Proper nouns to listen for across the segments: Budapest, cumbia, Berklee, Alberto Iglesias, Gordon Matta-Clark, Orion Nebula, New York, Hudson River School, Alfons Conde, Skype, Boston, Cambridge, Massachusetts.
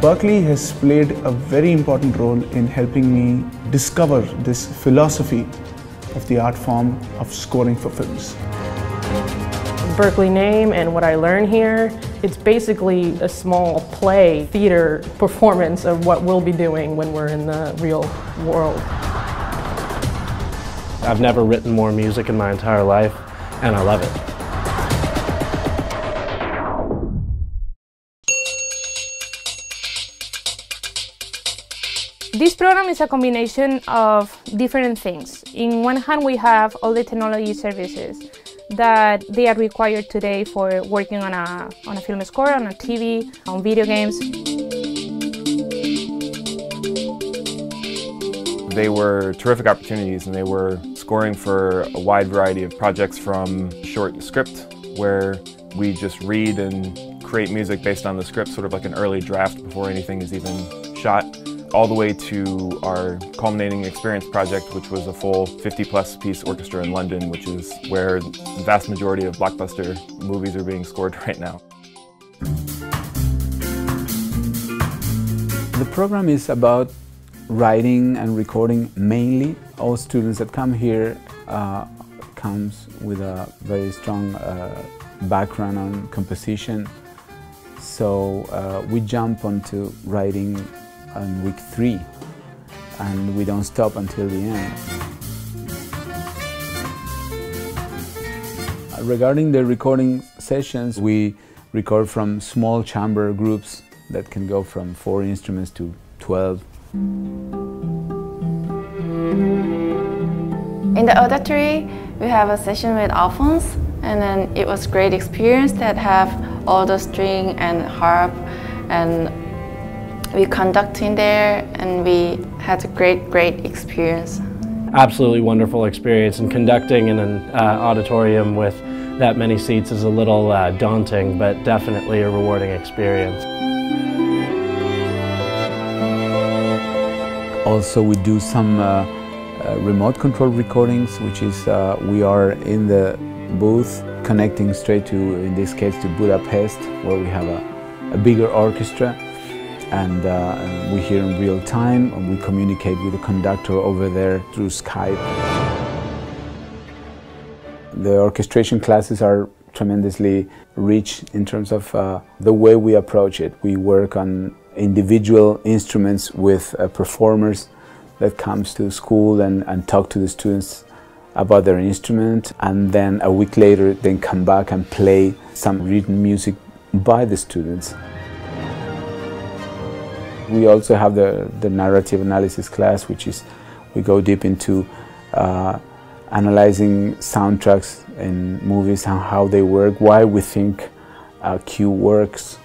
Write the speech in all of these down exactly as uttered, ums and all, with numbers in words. Berklee has played a very important role in helping me discover this philosophy of the art form of scoring for films. Berklee name and what I learn here, it's basically a small play theater performance of what we'll be doing when we're in the real world. I've never written more music in my entire life, and I love it. This program is a combination of different things. In one hand, we have all the technology services that they are required today for working on a, on a film score, on a T V, on video games. They were terrific opportunities, and they were scoring for a wide variety of projects, from short script, where we just read and create music based on the script, sort of like an early draft before anything is even shot, all the way to our culminating experience project, which was a full fifty plus piece orchestra in London, which is where the vast majority of blockbuster movies are being scored right now. The program is about writing and recording mainly. All students that come here uh, comes with a very strong uh, background on composition, so uh, we jump onto writing on week three, and we don't stop until the end. Regarding the recording sessions, we record from small chamber groups that can go from four instruments to twelve. In the auditory, we have a session with Alfons, and then it was great experience that have all the string and harp, and we conducted in there, and we had a great, great experience. Absolutely wonderful experience, and conducting in an uh, auditorium with that many seats is a little uh, daunting, but definitely a rewarding experience. Also, we do some uh, uh, remote control recordings, which is uh, we are in the booth connecting straight to, in this case, to Budapest, where we have a, a bigger orchestra. And uh, we hear in real time, and we communicate with the conductor over there through Skype. The orchestration classes are tremendously rich in terms of uh, the way we approach it. We work on individual instruments with uh, performers that comes to school and, and talk to the students about their instrument, and then a week later then come back and play some written music by the students. We also have the, the narrative analysis class, which is we go deep into uh, analyzing soundtracks in movies and how they work, why we think a cue works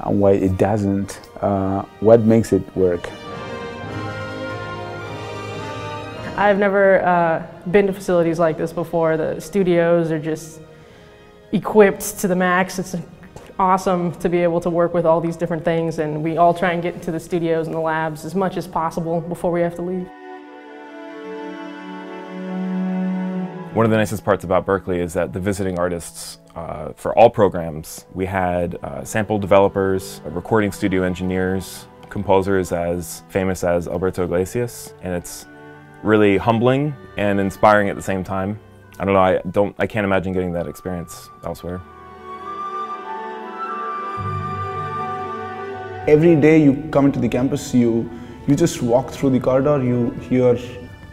and why it doesn't, uh, what makes it work. I've never uh, been to facilities like this before. The studios are just equipped to the max. It's awesome to be able to work with all these different things, and we all try and get into the studios and the labs as much as possible before we have to leave. One of the nicest parts about Berklee is that the visiting artists uh, for all programs, we had uh, sample developers, recording studio engineers, composers as famous as Alberto Iglesias, and it's really humbling and inspiring at the same time. I don't know, I, don't, I can't imagine getting that experience elsewhere. Every day you come into the campus, you, you just walk through the corridor, you hear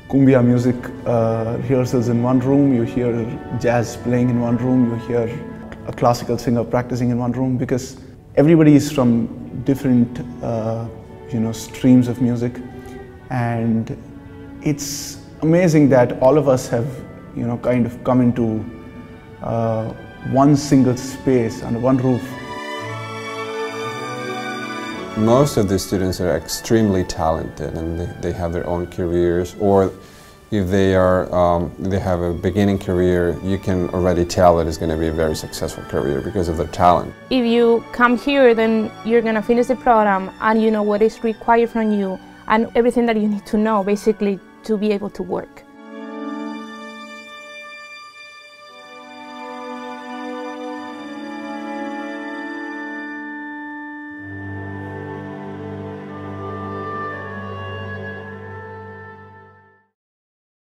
cumbia music uh, rehearsals in one room, you hear jazz playing in one room, you hear a classical singer practicing in one room, because everybody is from different uh, you know, streams of music. And it's amazing that all of us have you know, kind of come into uh, one single space under one roof. Most of the students are extremely talented, and they, they have their own careers, or if they are um, they have a beginning career, you can already tell that it's going to be a very successful career because of their talent. If you come here, then you're going to finish the program and you know what is required from you and everything that you need to know basically to be able to work.